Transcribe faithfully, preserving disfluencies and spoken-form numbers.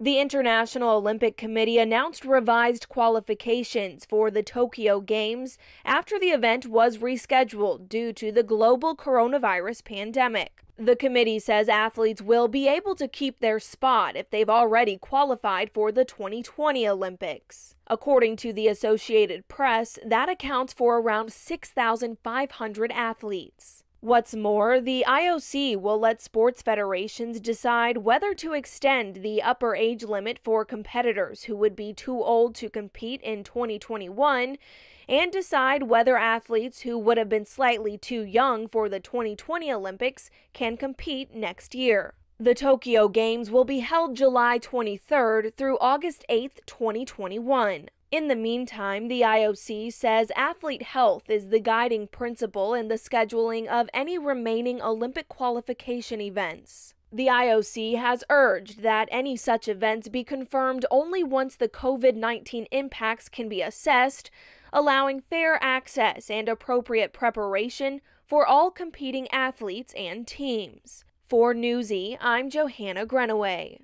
The International Olympic Committee announced revised qualifications for the Tokyo Games after the event was rescheduled due to the global coronavirus pandemic. The committee says athletes will be able to keep their spot if they've already qualified for the twenty twenty Olympics. According to the Associated Press, that accounts for around six thousand five hundred athletes. What's more, the I O C will let sports federations decide whether to extend the upper age limit for competitors who would be too old to compete in twenty twenty-one, and decide whether athletes who would have been slightly too young for the twenty twenty Olympics can compete next year. The Tokyo Games will be held July twenty-third through August eighth, twenty twenty-one. In the meantime, the I O C says athlete health is the guiding principle in the scheduling of any remaining Olympic qualification events. The I O C has urged that any such events be confirmed only once the COVID nineteen impacts can be assessed, allowing fair access and appropriate preparation for all competing athletes and teams. For Newsy, I'm Johanna Grenaway.